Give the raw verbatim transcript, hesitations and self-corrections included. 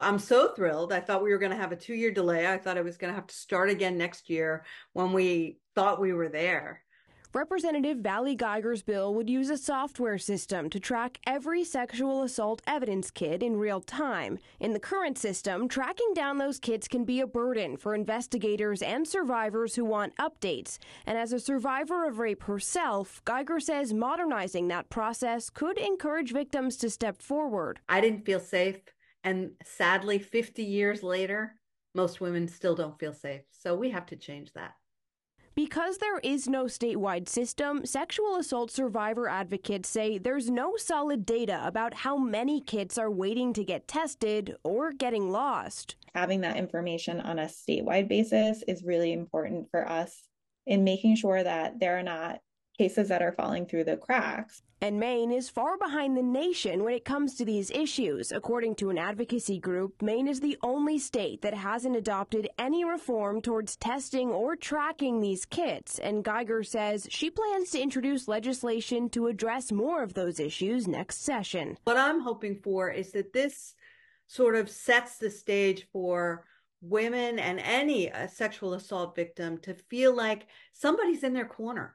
I'm so thrilled. I thought we were going to have a two-year delay. I thought I was going to have to start again next year when we thought we were there. Representative Valley Geiger's bill would use a software system to track every sexual assault evidence kit in real time. In the current system, tracking down those kits can be a burden for investigators and survivors who want updates. And as a survivor of rape herself, Geiger says modernizing that process could encourage victims to step forward. I didn't feel safe. And sadly, fifty years later, most women still don't feel safe. So we have to change that. Because there is no statewide system, sexual assault survivor advocates say there's no solid data about how many kits are waiting to get tested or getting lost. Having that information on a statewide basis is really important for us in making sure that there are not cases that are falling through the cracks. And Maine is far behind the nation when it comes to these issues. According to an advocacy group, Maine is the only state that hasn't adopted any reform towards testing or tracking these kits. And Geiger says she plans to introduce legislation to address more of those issues next session. What I'm hoping for is that this sort of sets the stage for women and any uh, sexual assault victim to feel like somebody's in their corner.